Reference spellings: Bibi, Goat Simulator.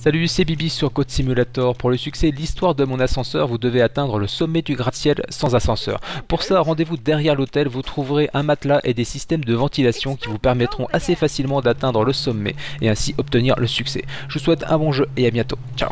Salut, c'est Bibi sur Goat Simulator. Pour le succès, l'histoire de mon ascenseur, vous devez atteindre le sommet du gratte-ciel sans ascenseur. Pour ça, rendez-vous derrière l'hôtel, vous trouverez un matelas et des systèmes de ventilation qui vous permettront assez facilement d'atteindre le sommet et ainsi obtenir le succès. Je vous souhaite un bon jeu et à bientôt. Ciao.